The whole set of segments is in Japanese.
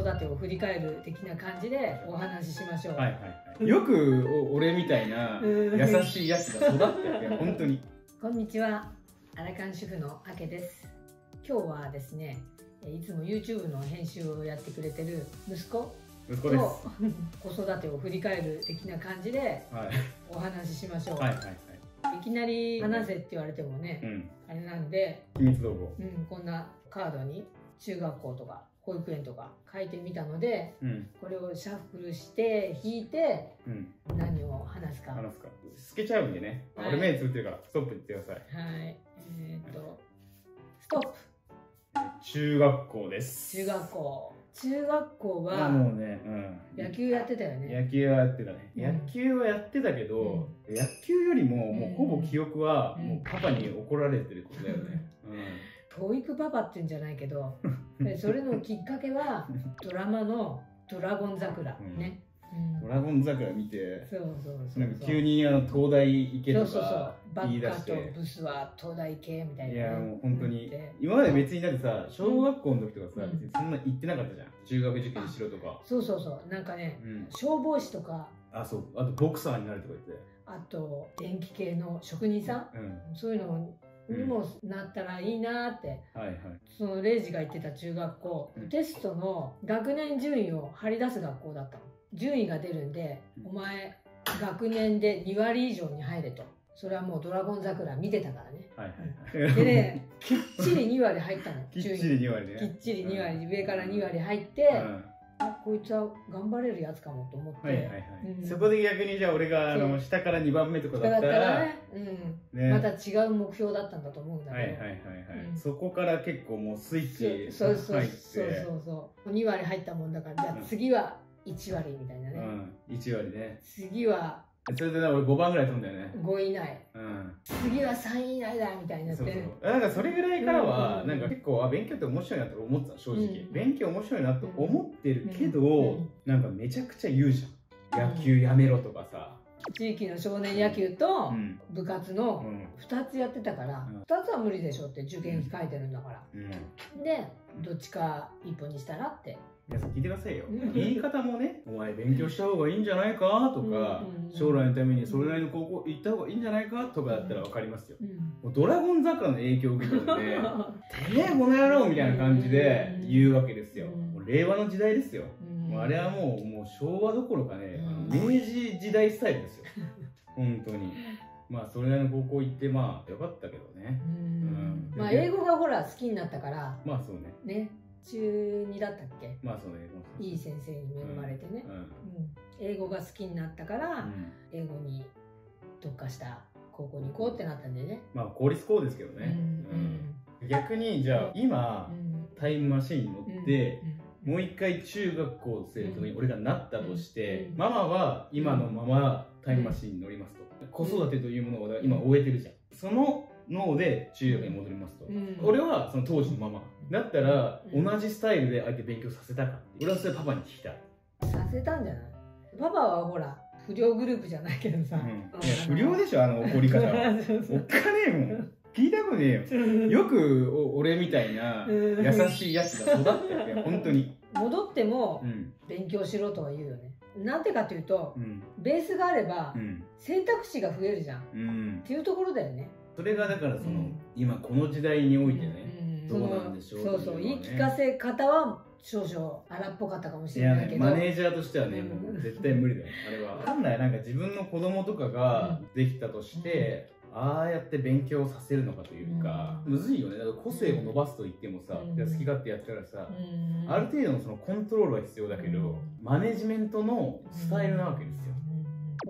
育てを振り返る的な感じでお話ししましょう。はいはい、よく俺みたいな優しいやつが育ってて本当に。こんにちは、アラカン主婦のあけです。今日はですね、いつも YouTube の編集をやってくれてる息子です子育てを振り返る的な感じでお話ししましょう。いきなり話せって言われてもね、あれなんで秘密道具、こんなカードに中学校とか保育園とか書いてみたので、これをシャッフルして引いて何を話すか透けちゃうんでね。俺目つぶってるからストップ言ってください。はい、ストップ。中学校です。中学校は野球やってたよね。野球はやってたね。野球はやってたけど、野球よりももうほぼ記憶はもうパパに怒られてることだよね。教育パパって言うんじゃないけど、それのきっかけはドラマのドラゴン桜ね。ドラゴン桜見て、急に東大行けとか言い出して、バッカとブスは東大行けみたいな。いやもう本当に今まで別にだってさ、小学校の時とかさ、別にそんな行ってなかったじゃん。中学受験しろとか。そうなんかね、消防士とか、あとボクサーになるとか言って、あと電気系の職人さん、そういうのにもなったらいいなって。そのレイジが行ってた中学校、テストの学年順位を張り出す学校だったの。順位が出るんで、お前学年で2割以上に入れと。それはもうドラゴン桜見てたからね。でね、きっちり2割入ったの。きっちり2割ね。きっちり2割、上から2割入って、こいつは頑張れるやつかもと思って。そこで逆にじゃあ俺が下から2番目とかだったら、また違う目標だったんだと思うんだけど。そこから結構もうスイッチ入って。そう。2割入ったもんだから、じゃあ次は。1割みたいなね。1割ね。次はそれで俺5番ぐらい飛んだよね。5位以内、次は3位以内だみたいになって、なんかそれぐらいからはなんか結構勉強って面白いなと思ってた。正直勉強面白いなと思ってるけど、なんかめちゃくちゃ言うじゃん、野球やめろとかさ。地域の少年野球と部活の2つやってたから、2つは無理でしょって受験控えてるんだからで、どっちか一歩にしたらって。皆さん聞いてくださいよ。言い方もね、お前勉強した方がいいんじゃないかとか、将来のためにそれなりの高校行った方がいいんじゃないかとかだったら分かりますよ。もうドラゴン桜の影響を受けてるんで、てめえこの野郎みたいな感じで言うわけですよ。もう令和の時代ですよ。もうあれはもう昭和どころかね、明治時代スタイルですよ。本当に。まあそれなりの高校行ってまあよかったけどね。まあ英語がほら好きになったから。まあそうね。ね。中2だったっけ、まあそうね、いい先生に恵まれてね、英語が好きになったから、英語に特化した高校に行こうってなったんでね。まあ公立校ですけどね。逆にじゃあ今、タイムマシンに乗って、もう一回中学校生徒に俺がなったとして、ママは今のままタイムマシンに乗りますと。子育てというものを今終えてるじゃん。その脳で中学に戻りますと、俺はその当時のままだったら同じスタイルで相手勉強させたか、俺はそれパパに聞きたい。させたんじゃない？パパはほら不良グループじゃないけどさ、不良でしょ、あの怒り方は。おっかねえもん、聞いたことねえよ。よく俺みたいな優しいやつが育ってて、本当に戻っても勉強しろとは言うよね。なんてかというと、ベースがあれば選択肢が増えるじゃんっていうところだよね。それがだからその今この時代においてね、どうなんでしょう。そう言い聞かせ方は少々荒っぽかったかもしれないけど、マネージャーとしてはね、もう絶対無理だよあれは。本来なんか自分の子供とかができたとして、ああやって勉強させるのかというか、むずいよね。だから個性を伸ばすと言ってもさ、好き勝手やったらさ、ある程度のそのコントロールは必要だけど、マネジメントのスタイルなわけですよ。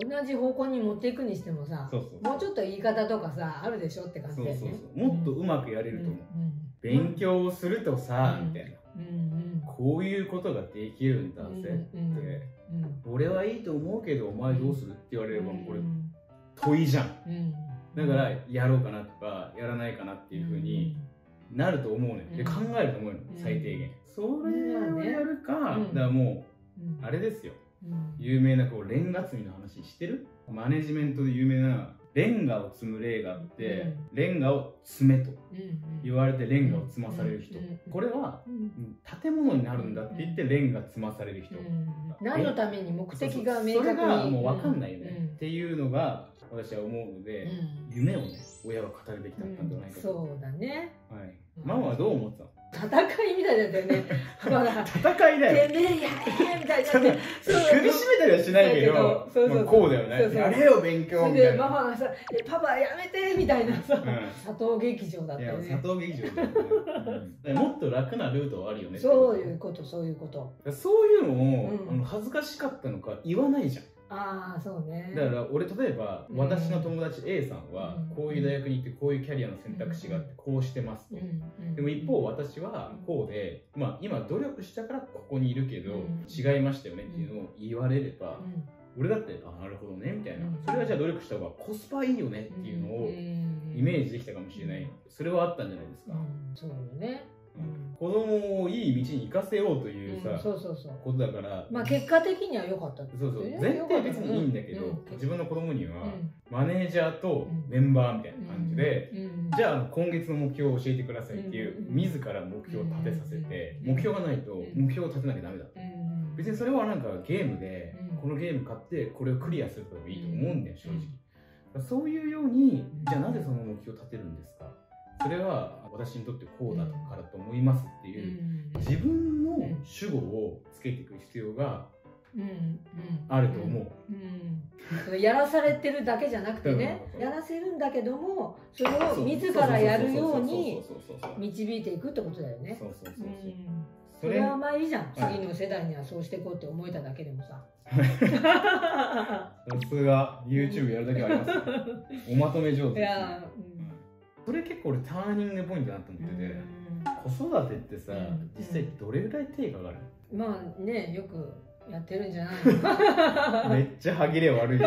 同じ方向に持っていくにしてもさ、もうちょっと言い方とかさあるでしょって感じで、もっとうまくやれると思う。勉強をするとさみたいな、こういうことができるんだぜって、俺はいいと思うけどお前どうするって言われれば、これ問いじゃん。だからやろうかなとかやらないかなっていうふうになると思うね。で考えると思うの、最低限それをやるか。だからもうあれですよ、有名なこうレンガ積みの話してる、マネジメントで有名なレンガを積む例があって、レンガを積めと言われてレンガを積まされる人、これは建物になるんだって言ってレンガ積まされる人、何のために目的が明確に、それがもう分かんないよねっていうのが私は思うので、夢をね親は語るべきだったんじゃないかと。そうだね。はい。ママはどう思ってたの？戦いみたいだったよね。戦いだよ。てめえやれみたいな。首絞めたりはしないけど、こうだよね。やれよ勉強みたいな。ママがさ、パパやめてみたいなさ、佐藤劇場だったよね。佐藤劇場だったよね。もっと楽なルートはあるよね。そういうこと、そういうこと。そういうのを恥ずかしかったのか言わないじゃん。ああそうね。だから俺例えば私の友達 A さんはこういう大学に行ってこういうキャリアの選択肢があってこうしてますと。でも一方私はこうで、まあ今努力したからここにいるけど違いましたよねっていうのを言われれば、俺だってあなるほどねみたいな、それはじゃあ努力した方がコスパいいよねっていうのをイメージできたかもしれない。それはあったんじゃないですか。そうね。子供をいい道に行かせようというさことだから、まあ結果的には良かった。そうそう、前提別にいいんだけど、自分の子供にはマネージャーとメンバーみたいな感じで、じゃあ今月の目標を教えてくださいっていう自ら目標を立てさせて、目標がないと目標を立てなきゃダメだ。別にそれはなんかゲームでこのゲーム買ってこれをクリアするといいと思うんだよ正直。そういうように、じゃあなぜその目標を立てるんですか、それは私にとってこうだからと思いますっていう自分の主語をつけていく必要があると思う。やらされてるだけじゃなくてね、やらせるんだけどもそれを自らやるように導いていくってことだよね。それはまあいいじゃん、次の世代にはそうしていこうって思えただけでもさ。さすが YouTube やるだけありますね。おまとめ上手ですね。それ結構俺ターニングポイントだと思ってて、子育てってさ実際どれぐらい手がかかる？まあね、よくやってるんじゃないの？めっちゃ歯切れ悪い。